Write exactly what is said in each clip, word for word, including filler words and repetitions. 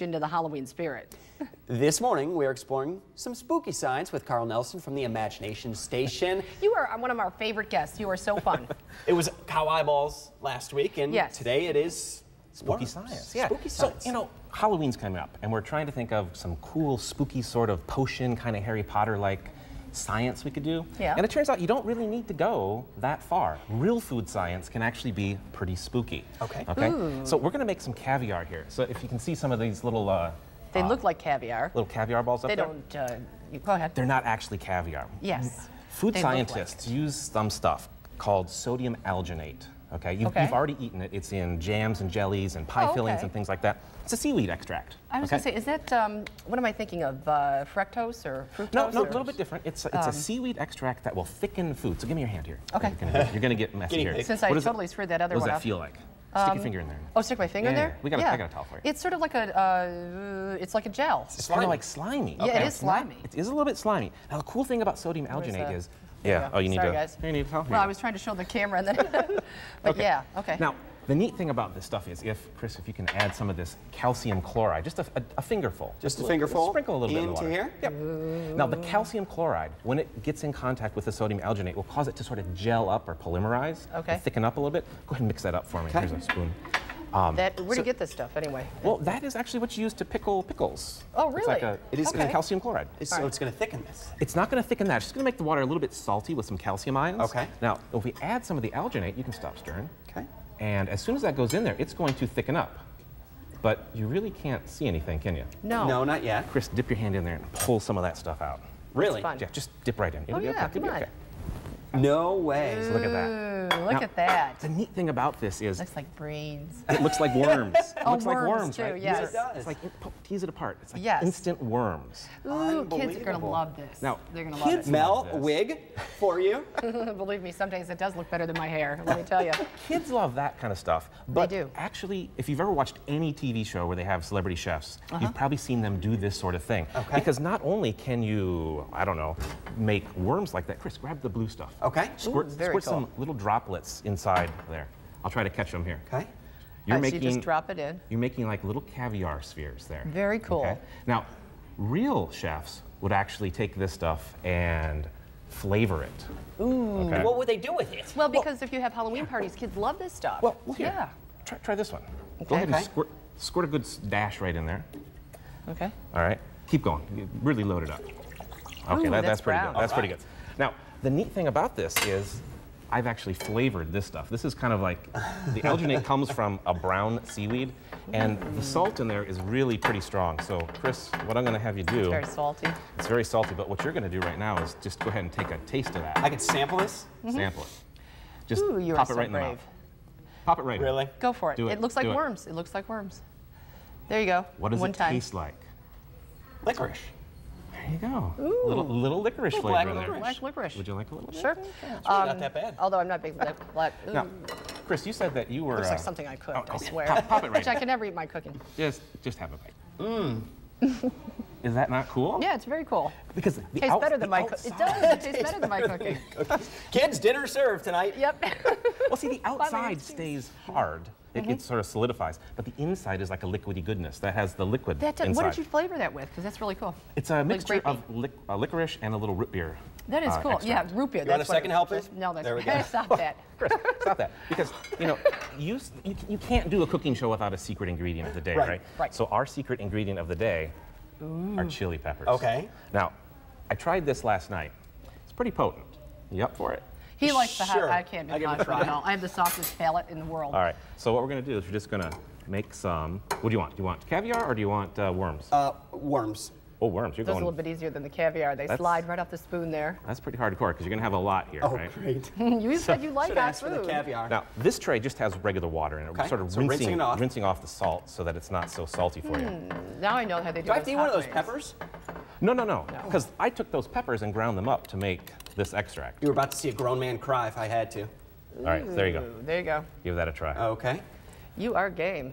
much into the Halloween spirit. This morning, we are exploring some spooky science with Carl Nelson from the Imagination Station. You are one of our favorite guests. You are so fun. It was cow eyeballs last week, and yes. Today it is spooky science. Yeah. Spooky science. So, you know, Halloween's coming up, and we're trying to think of some cool, spooky sort of potion, kind of Harry Potter-like science we could do. Yeah. And it turns out you don't really need to go that far. Real food science can actually be pretty spooky. Okay. Okay. Ooh. So we're going to make some caviar here. So if you can see some of these little... Uh, they uh, look like caviar. Little caviar balls up they there. They don't... Uh, you, go ahead. They're not actually caviar. Yes. Food they scientists like. use some stuff called sodium alginate. Okay? You've, okay. you've already eaten it. It's in jams and jellies and pie oh, fillings okay. and things like that. It's a seaweed extract. I was okay? going to say, is that, um, what am I thinking of, uh, fructose or fructose? No, no, a little bit different. It's, it's um, a seaweed extract that will thicken food. So give me your hand here. Okay. You're going to get messy here. Since what I totally it, screwed that other one up. What does that feel like? Stick your um, finger in there. Oh, stick my finger yeah, in there? Yeah. We got a, yeah. I got a towel for you. It's sort of like a, uh, it's like a gel. It's, it's kind of like slimy. Okay. Yeah, it is slimy. It is a little bit slimy. Now, the cool thing about sodium alginate is, yeah, yeah. oh, you need Sorry, to, guys. you need help. Well, I was trying to show the camera, and then, but okay. yeah, okay. Now, the neat thing about this stuff is, if, Chris, if you can add some of this calcium chloride, just a, a, a fingerful. Just a fingerful? We'll sprinkle a little bit in the water. Into here? Yep. Ooh. Now, the calcium chloride, when it gets in contact with the sodium alginate, will cause it to sort of gel up or polymerize, okay. thicken up a little bit. Go ahead and mix that up for me. Okay. Here's a spoon. Um, that, where do so, you get this stuff, anyway? Well, that is actually what you use to pickle pickles. Oh, really? It's like a, it is okay. calcium chloride. It's, so right. it's going to thicken this? It's not going to thicken that. It's just going to make the water a little bit salty with some calcium ions. Okay. Now, if we add some of the alginate, you can stop stirring. Okay. And as soon as that goes in there, it's going to thicken up. But you really can't see anything, can you? No. No, not yet. Chris, dip your hand in there and pull some of that stuff out. Really? Yeah, just dip right in. It'll oh, be yeah, okay. come It'll on. Be okay. No way. Ooh, look at that. Look now, at that. The neat thing about this is... It looks like brains. It looks like worms. It oh, looks worms like worms, too, right? yes. It does. It's like, it, tease it apart. It's like yes. instant worms. Ooh, kids are going to love this. Now, they're going to love it. Mel, wig for you. Believe me, sometimes it does look better than my hair, let me tell you. Kids love that kind of stuff. But they do. Actually, if you've ever watched any T V show where they have celebrity chefs, uh-huh. you've probably seen them do this sort of thing. Okay. Because not only can you, I don't know, make worms like that. Chris, grab the blue stuff. Okay. Squirt, Ooh, squirt cool. some little droplets inside there. I'll try to catch them here. Okay. You're uh, making, so you just drop it in. You're making like little caviar spheres there. Very cool. Okay? Now, real chefs would actually take this stuff and flavor it. Ooh. Okay? What would they do with it? Well, because well, if you have Halloween parties, kids love this stuff. Well, well here, yeah. Try, try this one. Okay. Go ahead okay. and squirt, squirt a good dash right in there. Okay. All right. Keep going. You really load it up. Okay, Ooh, that, that's, that's pretty good. That's right. pretty good. Now. The neat thing about this is I've actually flavored this stuff. This is kind of like, the alginate comes from a brown seaweed, and the salt in there is really pretty strong. So, Chris, what I'm going to have you do... It's very salty. It's very salty, but what you're going to do right now is just go ahead and take a taste of that. I can sample this? Mm-hmm. Sample it. Just Ooh, you pop are it right so in brave. the mouth. Pop it right in. Really? Go for it. Do it. It looks like do worms. It. it looks like worms. There you go. What does One it time. taste like? Licorice. There you go. Ooh. Little little licorice Ooh, flavor in there. Black licorice. Would you like a little bit? Sure. It's really um, not that bad. Although I'm not big like black. Ooh. Now, Chris, you said that you were. It looks uh, like something I cooked. Oh, I swear. Pop, pop it right. Which I can never eat my cooking. Just just have a bite. Mmm. Is that not cool? Yeah, it's very cool. Because the it tastes out, better than my cooking. It does. It tastes better than my cooking. Kids, dinner served tonight. Yep. Well, see, the outside stays hard. It, mm-hmm. it sort of solidifies, but the inside is like a liquidy goodness that has the liquid that does, inside. What did you flavor that with? Because that's really cool. It's a mixture like of lic uh, licorice and a little root beer. That is uh, cool. Extract. Yeah, root beer. You that's want a second helper? No, that's there we go. Stop that. Chris, stop that. Because you know, you, you you can't do a cooking show without a secret ingredient of the day, right? Right. right. So our secret ingredient of the day Ooh. are chili peppers. Okay. Now, I tried this last night. It's pretty potent. You up for it? He likes the sure. hot. I can't be hot at all. I have the softest palate in the world. All right. So what we're going to do is we're just going to make some. What do you want? Do you want caviar or do you want uh, worms? Uh, worms. Oh, worms. You're Those going. Those a little bit easier than the caviar. They that's, slide right off the spoon there. That's pretty hardcore because you're going to have a lot here, oh, right? Oh, great. You said so, you like our food. For the caviar. Now this tray just has regular water in it. Okay. We're sort of so rinsing, rinsing, it off. rinsing off the salt so that it's not so salty for mm, you. Now I know how they do. Do I have to eat one of those peppers? No, no, no. Because no. I took those peppers and ground them up to make this extract. You were about to see a grown man cry if I had to. Ooh, all right, there you go. There you go. Give that a try. Okay. You are game.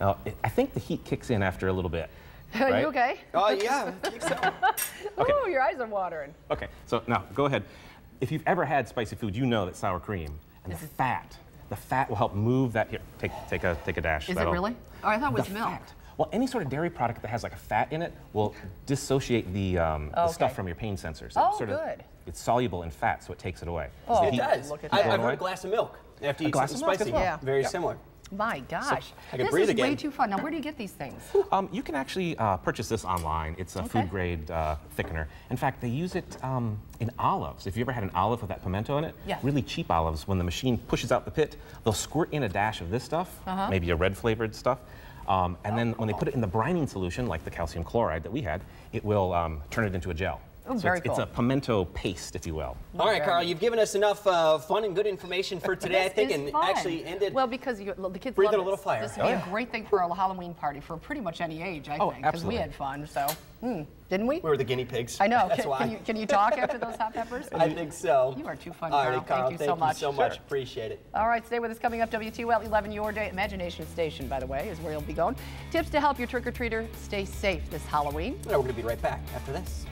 Now, it, I think the heat kicks in after a little bit. Are right? you okay? Oh, yeah. So. Okay. Ooh, your eyes are watering. Okay, so now, go ahead. If you've ever had spicy food, you know that sour cream and this the fat The fat will help move that. Here, take take a take a dash. Is That'll, it really? Oh, I thought it was milk. Fat. Well, any sort of dairy product that has like a fat in it will dissociate the, um, okay. the stuff from your pain sensors. So oh, sort of, good. It's soluble in fat, so it takes it away. Oh, it does. Look at I, I've heard a glass of milk after you eat something spicy. Well. Yeah. Very yeah. similar. My gosh, so I can this breathe is again. Way too fun. Now, where do you get these things? Um, you can actually uh, purchase this online. It's a okay. food-grade uh, thickener. In fact, they use it um, in olives. If you ever had an olive with that pimento in it, yeah. really cheap olives, when the machine pushes out the pit, they'll squirt in a dash of this stuff, uh-huh. maybe a red-flavored stuff, um, and oh, then when they put it in the brining solution, like the calcium chloride that we had, it will um, turn it into a gel. Ooh, so very it's, cool. it's a pimento paste, if you will. All right, Carl, you've given us enough uh, fun and good information for today, I think, and fun. actually ended. Well, because you, the kids breathe love it. A little fire. This would oh, be yeah. a great thing for a Halloween party for pretty much any age, I oh, think, because we had fun. So, hmm, didn't we? We were the guinea pigs. I know. That's can, why. Can you, can you talk after those hot peppers? I think so. You are too funny. All right, Carl. Thank you thank so much. You so much. Sure. Appreciate it. All right, stay with us. Coming up, W T O L eleven Your Day. Imagination Station, by the way, is where you'll be going. Tips to help your trick or treater stay safe this Halloween. Well, we're going to be right back after this.